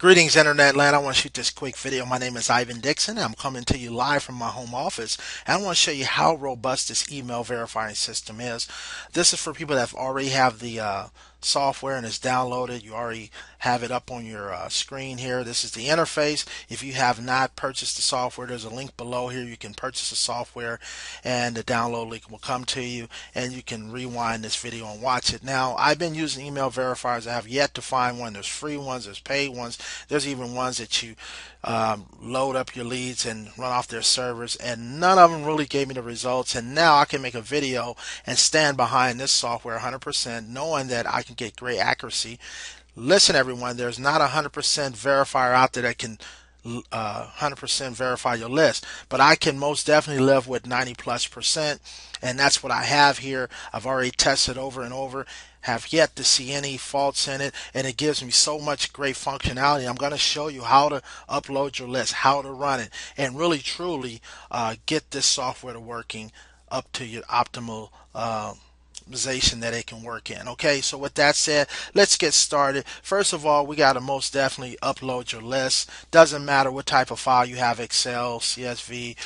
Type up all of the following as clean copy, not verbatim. Greetings, Internet land. I want to shoot this quick video. My name is Ivan Dixon. I'm coming to you live from my home office. And I want to show you how robust this email verifying system is. This is for people that already have the software and it's downloaded. You already have it up on your screen here. This is the interface. If you have not purchased the software, there's a link below here. You can purchase the software and the download link will come to you, and you can rewind this video and watch it. Now, I've been using email verifiers. I have yet to find one. There's free ones, there's paid ones. There's even ones that you load up your leads and run off their servers, and none of them really gave me the results. And now I can make a video and stand behind this software 100%, knowing that I can get great accuracy. Listen, everyone, there's not 100% verifier out there that can 100% verify your list, but I can most definitely live with 90+%, and that's what I have here. I've already tested over and over, have yet to see any faults in it, and it gives me so much great functionality. I'm going to show you how to upload your list, how to run it, and really truly get this software to working up to your optimal that it can work in. Okay, so with that said, let's get started. First of all, we got to most definitely upload your list. Doesn't matter what type of file you have, Excel, CSV,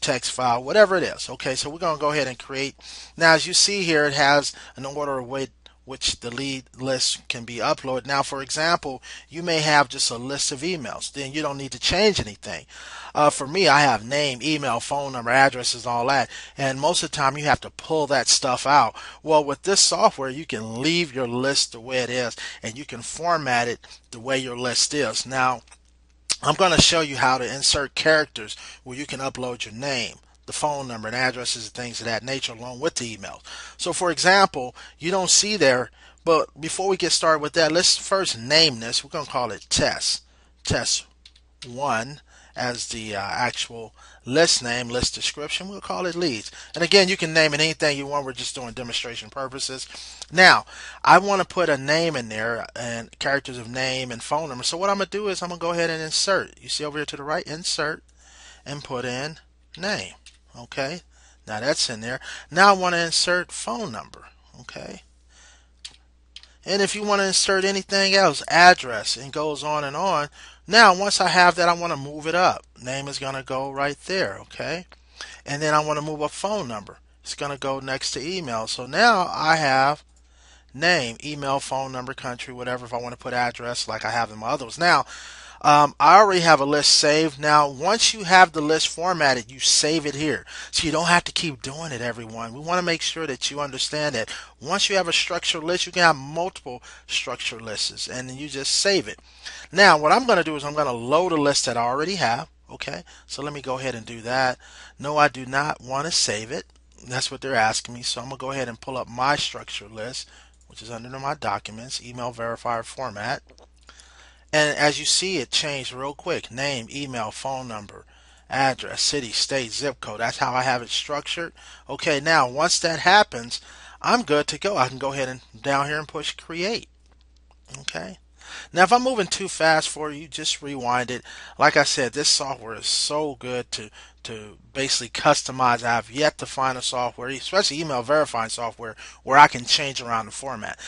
text file, whatever it is. Okay, so we're going to go ahead and create. Now, as you see here, it has an order of weight which the lead list can be uploaded. Now, for example, you may have just a list of emails. Then you don't need to change anything. For me, I have name, email, phone number, addresses, all that. And most of the time, you have to pull that stuff out. Well, with this software, you can leave your list the way it is, and you can format it the way your list is. Now, I'm going to show you how to insert characters where you can upload your name, the phone number, and addresses and things of that nature along with the emails. So for example, you don't see there, but before we get started with that, let's first name this. We're going to call it test 1 as the actual list name, list description. We'll call it leads. And again, you can name it anything you want. We're just doing demonstration purposes. Now, I want to put a name in there and characters of name and phone number. So what I'm going to do is I'm going to go ahead and insert. You see over here to the right, insert, and put in name. Okay, now that's in there. Now I want to insert phone number. Okay, and if you want to insert anything else, address, and goes on and on. Now once I have that, I want to move it up. Name is going to go right there. Okay, and then I want to move up phone number. It's going to go next to email. So now I have name, email, phone number, country, whatever. If I want to put address like I have in my others. Now I already have a list saved. Now, once you have the list formatted, you save it here. So you don't have to keep doing it, everyone. We want to make sure that you understand that once you have a structured list, you can have multiple structured lists, and then you just save it. Now, what I'm going to do is I'm going to load a list that I already have. Okay, so let me go ahead and do that. No, I do not want to save it. That's what they're asking me. So I'm going to go ahead and pull up my structured list, which is under my documents, email verifier format. And as you see, it changed real quick. Name, email, phone number, address, city, state, zip code. That's how I have it structured. Okay, now once that happens, I'm good to go. I can go ahead and down here and push create. Okay. Now, if I'm moving too fast for you, just rewind it. Like I said, this software is so good to basically customize. I have yet to find a software, especially email verifying software, where I can change around the format.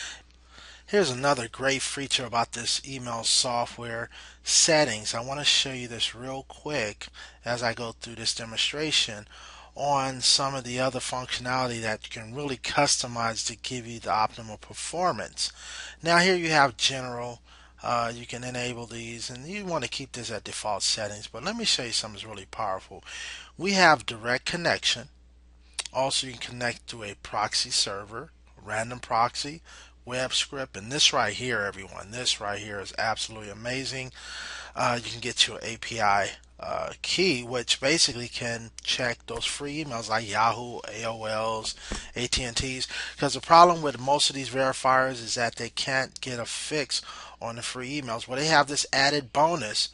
Here's another great feature about this email software, settings. I want to show you this real quick as I go through this demonstration on some of the other functionality that you can really customize to give you the optimal performance. Now here you have general. You can enable these, and you want to keep this at default settings, but let me show you something that's really powerful. We have direct connection. Also, you can connect to a proxy server, random proxy, web script, and this right here, everyone, this right here is absolutely amazing. You can get your API key, which basically can check those free emails like Yahoo, AOLs, AT&Ts, because the problem with most of these verifiers is that they can't get a fix on the free emails. Well, they have this added bonus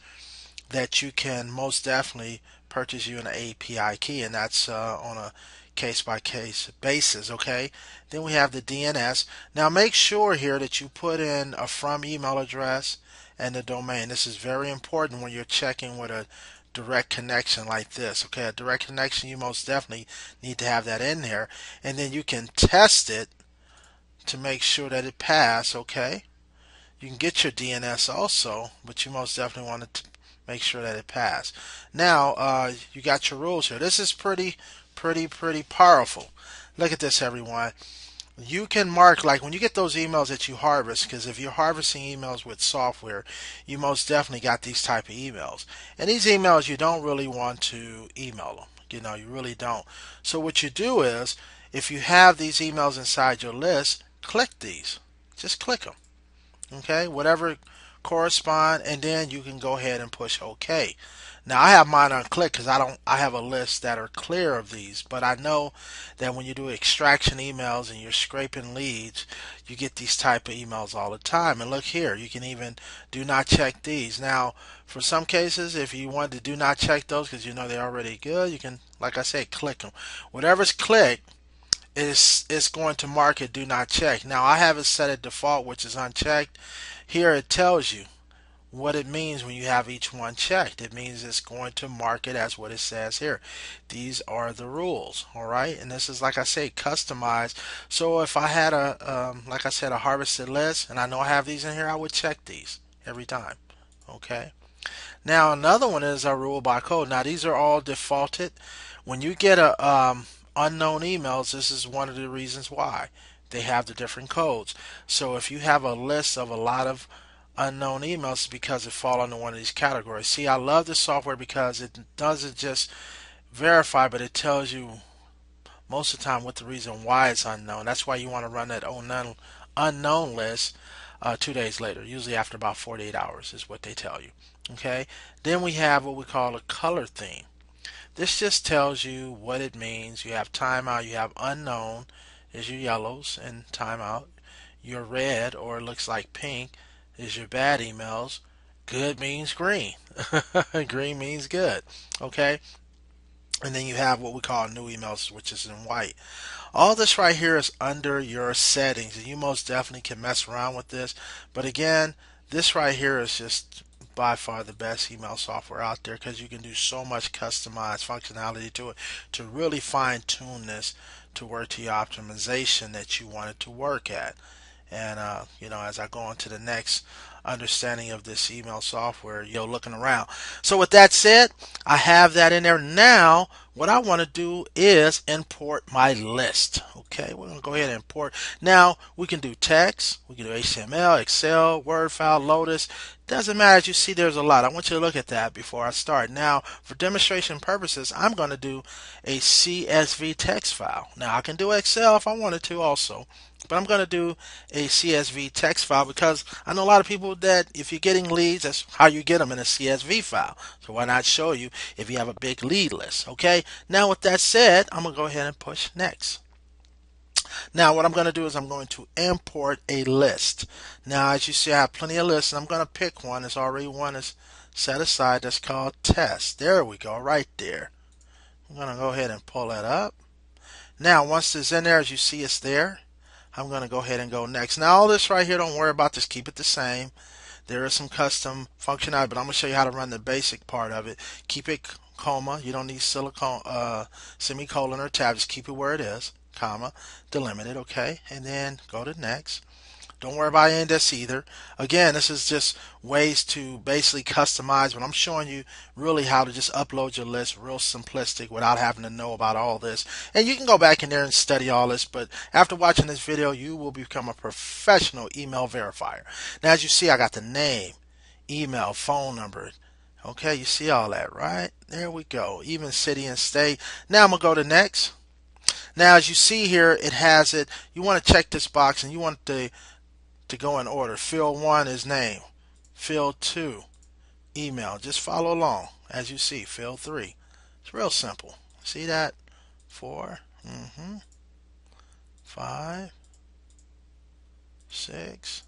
that you can most definitely purchase you an API key, and that's on a case-by-case basis. Okay, then we have the DNS. Now make sure here that you put in a from email address and the domain. This is very important when you're checking with a direct connection like this. Okay, a direct connection, you most definitely need to have that in there, and then you can test it to make sure that it passed. Okay, You can get your DNS also, but you most definitely want to make sure that it passed. Now, you got your rules here. This is pretty powerful. Look at this, everyone. You can mark, like when you get those emails that you harvest, because if you're harvesting emails with software, you most definitely got these type of emails. And these emails, you don't really want to email them. You know, you really don't. So what you do is, if you have these emails inside your list, click these. Just click them. Okay, whatever correspond, and then you can go ahead and push OK. Now I have mine unclicked because I have a list that are clear of these, but I know that when you do extraction emails and you're scraping leads, you get these type of emails all the time. And look here, you can even do not check these. Now for some cases, if you want to do not check those because you know they're already good, you can, like I said, click them. Whatever's clicked, it's going to mark it do not check. Now I have it set at default, which is unchecked. Here it tells you what it means when you have each one checked. It means it's going to mark it as what it says here. These are the rules, all right? And this is, like I say, customized. So if I had a, like I said, a harvested list, and I know I have these in here, I would check these every time, okay? Now another one is a rule by code. Now these are all defaulted. When you get a unknown emails, this is one of the reasons why they have the different codes. So if you have a list of a lot of unknown emails, because it falls into one of these categories. See, I love this software because it doesn't just verify, but it tells you most of the time what the reason why it's unknown. That's why you want to run that unknown list 2 days later, usually after about 48 hours is what they tell you. Okay, then we have what we call a color theme. This just tells you what it means. You have timeout, you have unknown is your yellows and timeout. Your red, or it looks like pink, is your bad emails. Good means green. Green means good. Okay? And then you have what we call new emails, which is in white. All this right here is under your settings, and you most definitely can mess around with this. But again, this right here is just by far the best email software out there because you can do so much customized functionality to it to really fine-tune this to work to your optimization that you want it to work at. And you know, as I go on to the next understanding of this email software, you're looking around. So with that said, I have that in there. Now what I want to do is import my list. Okay, we're gonna go ahead and import. Now we can do text, we can do HTML, Excel, Word file, Lotus, doesn't matter. As you see, there's a lot. I want you to look at that before I start. Now for demonstration purposes, I'm gonna do a CSV text file. Now I can do Excel if I wanted to also, but I'm going to do a CSV text file because I know a lot of people that if you're getting leads, that's how you get them, in a CSV file. So why not show you if you have a big lead list? Okay, now with that said, I'm going to go ahead and push next. Now what I'm going to do is I'm going to import a list. Now as you see, I have plenty of lists, and I'm going to pick one. There's already one is set aside that's called test. There we go, right there. I'm going to go ahead and pull that up. Now once it's in there, as you see, it's there. I'm going to go ahead and go next. Now all this right here, don't worry about this, keep it the same. There is some custom functionality, but I'm going to show you how to run the basic part of it. Keep it comma, you don't need semicolon or tab, just keep it where it is, comma, delimit it, okay, and then go to next. Don't worry about index either. Again, this is just ways to basically customize, but I'm showing you really how to just upload your list real simplistic without having to know about all this. And you can go back in there and study all this, but after watching this video, you will become a professional email verifier. Now, as you see, I got the name, email, phone number. Okay, you see all that, right? There we go. Even city and state. Now I'm going to go to next. Now, as you see here, it has it. You want to check this box, and you want to go in order. Field 1 is name, field 2 email, just follow along as you see, field 3, it's real simple, see that, 4, 5, 6,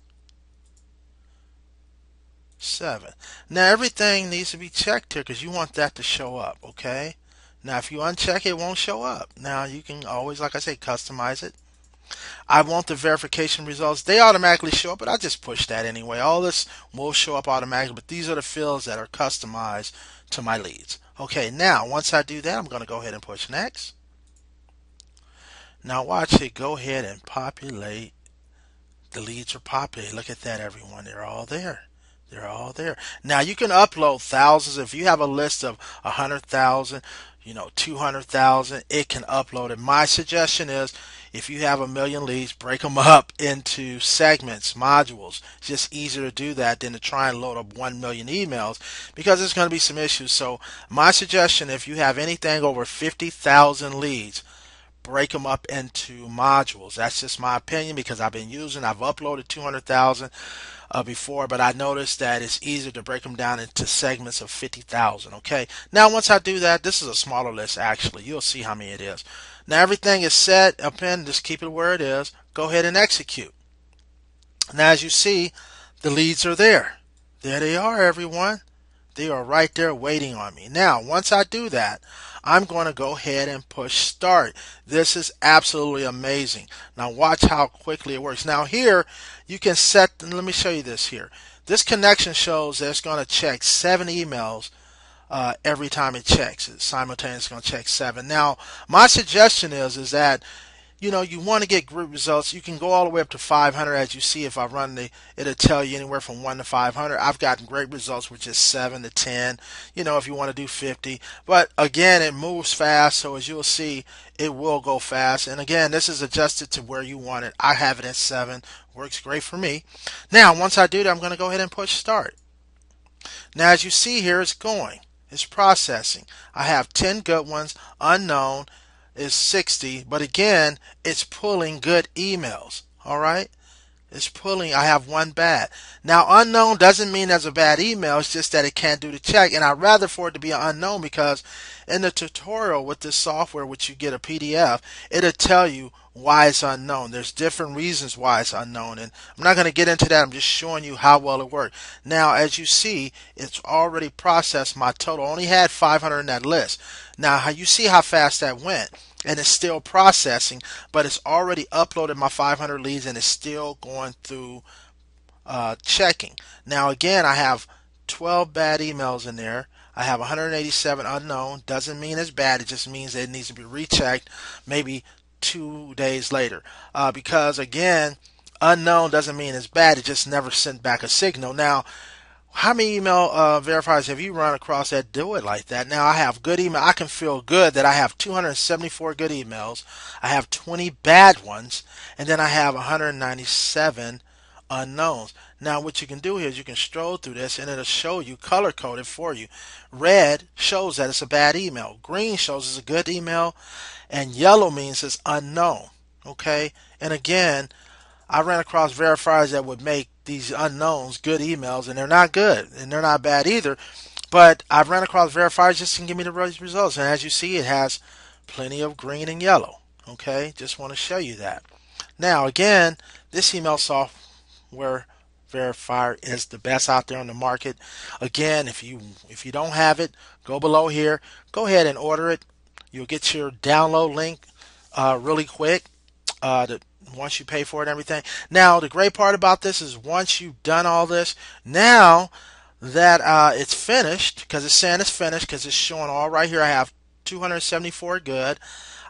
7. Now everything needs to be checked here because you want that to show up, okay? Now if you uncheck it, it won't show up. Now you can always, like I say, customize it. I want the verification results. They automatically show up, but I just push that anyway. All this will show up automatically, but these are the fields that are customized to my leads. Okay, now once I do that, I'm going to go ahead and push next. Now watch it go ahead and populate The leads are populated. Look at that, everyone. They're all there. They're all there. Now you can upload thousands. If you have a list of 100,000, 200,000, it can upload it. My suggestion is, if you have 1 million leads, break them up into segments, modules. It's just easier to do that than to try and load up 1 million emails, because there's going to be some issues. So my suggestion, if you have anything over 50,000 leads, break them up into modules. That's just my opinion, because I've uploaded 200,000 before, but I noticed that it's easier to break them down into segments of 50,000. Okay, now once I do that, this is a smaller list actually. You'll see how many it is. Now everything is set up in, just keep it where it is. Go ahead and execute. Now as you see, the leads are there. There they are, everyone. They are right there waiting on me. Now, once I do that, I'm going to go ahead and push start. This is absolutely amazing. Now, watch how quickly it works. Now, here you can set, and let me show you this here. This connection shows that it's going to check 7 emails every time it checks. It's simultaneously going to check 7. Now, my suggestion is that you want to get group results. You can go all the way up to 500. As you see, if I run it'll tell you anywhere from 1 to 500. I've gotten great results with just 7 to 10, if you want to do 50. But again, it moves fast, so as you'll see, it will go fast. And again, this is adjusted to where you want it. I have it at 7. Works great for me. Now, once I do that, I'm going to go ahead and push start. Now, as you see here, it's going. It's processing. I have 10 good ones, unknown is 60, but again, it's pulling good emails. All right, it's pulling. I have 1 bad. Now, unknown doesn't mean there's a bad email, it's just that it can't do the check, and I'd rather for it to be an unknown, because in the tutorial with this software, which you get a PDF, it'll tell you why it's unknown. There's different reasons why it's unknown, and I'm not going to get into that. I'm just showing you how well it worked. Now, as you see, it's already processed my total. I only had 500 in that list. Now, you see how fast that went, and it's still processing, but it's already uploaded my 500 leads, and it's still going through checking. Now, again, I have 12 bad emails in there. I have 187 unknown. Doesn't mean it's bad. It just means it needs to be rechecked maybe 2 days later, because again, unknown doesn't mean it's bad. It just never sent back a signal. Now, how many email verifiers have you run across that do it like that? Now, I have good email. I can feel good that I have 274 good emails. I have 20 bad ones, and then I have 197 unknowns. Now, what you can do here is you can stroll through this, and it'll show you color coded for you. Red shows that it's a bad email. Green shows it's a good email, and yellow means it's unknown. Okay, and again, I ran across verifiers that would make these unknowns good emails, and they're not good, and they're not bad either, but I've ran across verifiers just to give me the results, and as you see, it has plenty of green and yellow. Okay, just want to show you that. Now, again, this email software verifier is the best out there on the market. Again, if you don't have it, go below here, go ahead and order it. You'll get your download link really quick once you pay for it and everything. Now, the great part about this is once you've done all this, now that it's finished, because it's saying it's finished, because it's showing all right here. I have 274 good.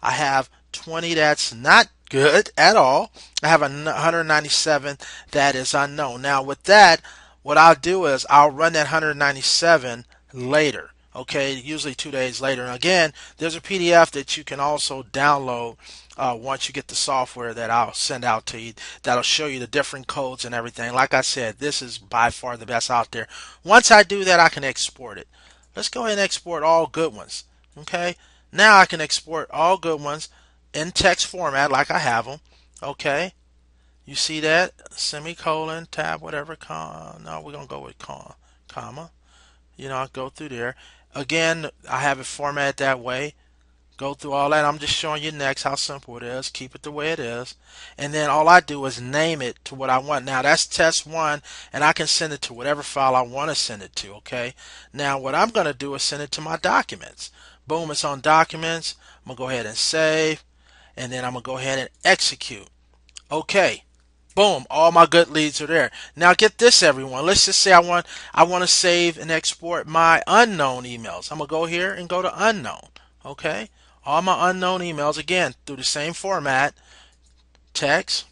I have 20 that's not good at all. I have 197 that is unknown. Now, with that, what I'll do is I'll run that 197 later. Okay, usually 2 days later. And again, there's a PDF that you can also download once you get the software that I'll send out to you. That'll show you the different codes and everything. Like I said, this is by far the best out there. Once I do that, I can export it. Let's go ahead and export all good ones. Okay, now I can export all good ones in text format like I have them. Okay, you see that? Semicolon, tab, whatever, no, we're going to go with comma. I'll go through there. Again, I have it formatted that way. Go through all that. I'm just showing you next how simple it is. Keep it the way it is. And then all I do is name it to what I want. Now, that's test 1, and I can send it to whatever file I want to send it to, okay? Now, what I'm going to do is send it to my documents. Boom, it's on documents. I'm going to go ahead and save, and then I'm going to go ahead and execute. Okay. Boom, all my good leads are there. Now get this, everyone. Let's just say I want to save and export my unknown emails. I'm going to go here and go to unknown. Okay? All my unknown emails, again, through the same format, text,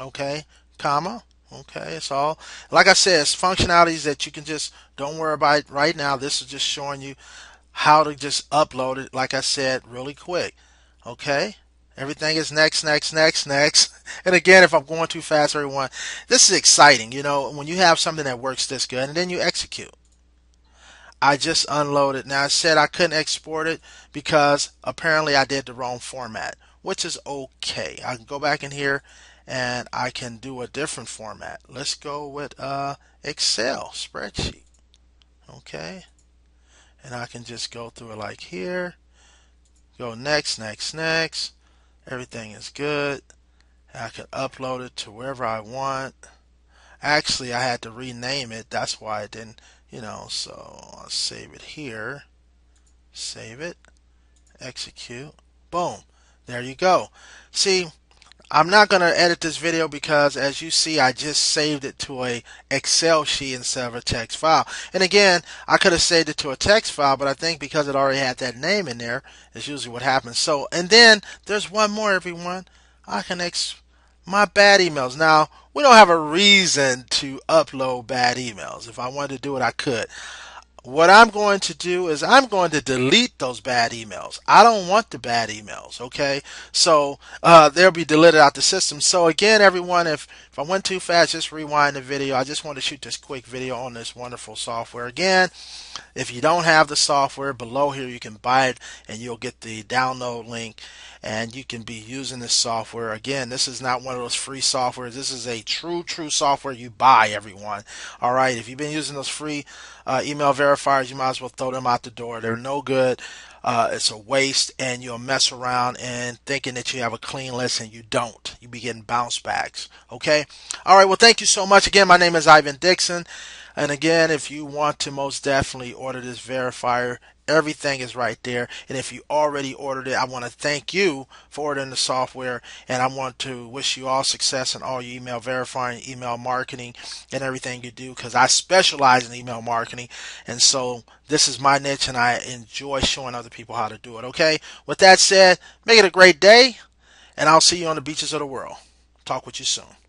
okay, comma. Okay, it's all, like I said, it's functionalities that you can just, don't worry about it right now. This is just showing you how to just upload it, like I said, really quick. Okay, everything is next, next, next, next. And again, if I'm going too fast, everyone, this is exciting, you know, when you have something that works this good, and then you execute. I just unloaded. Now, I said I couldn't export it because apparently I did the wrong format, which is okay. I can go back in here and I can do a different format. Let's go with Excel spreadsheet. Okay, and I can just go through it like here, go next, next, next, everything is good. I can upload it to wherever I want. Actually, I had to rename it, that's why I didn't, you know. So I'll save it here, save it, execute, boom, there you go. See, I'm not going to edit this video because, as you see, I just saved it to a Excel sheet instead of a text file. And again, I could have saved it to a text file, but I think because it already had that name in there, is usually what happens. So, and then there's one more, everyone. I can export my bad emails. Now, we don't have a reason to upload bad emails. If I wanted to do it, I could. What I'm going to do is I'm going to delete those bad emails. I don't want the bad emails, okay? So they'll be deleted out the system. So again, everyone, if I went too fast, just rewind the video. I just want to shoot this quick video on this wonderful software. Again, if you don't have the software, below here you can buy it and you'll get the download link and you can be using this software. Again, this is not one of those free softwares. This is a true software you buy, everyone. All right, if you've been using those free email verifiers, you might as well throw them out the door. They're no good. It's a waste, and you'll mess around and thinking that you have a clean list, and you don't. You'll be getting bounce backs. Okay? All right, well, thank you so much. Again, my name is Ivan Dixon. And again, if you want to most definitely order this verifier, everything is right there. And if you already ordered it, I want to thank you for ordering the software. And I want to wish you all success in all your email verifying, email marketing, and everything you do, because I specialize in email marketing. And so this is my niche, and I enjoy showing other people how to do it. Okay? With that said, make it a great day, and I'll see you on the beaches of the world. Talk with you soon.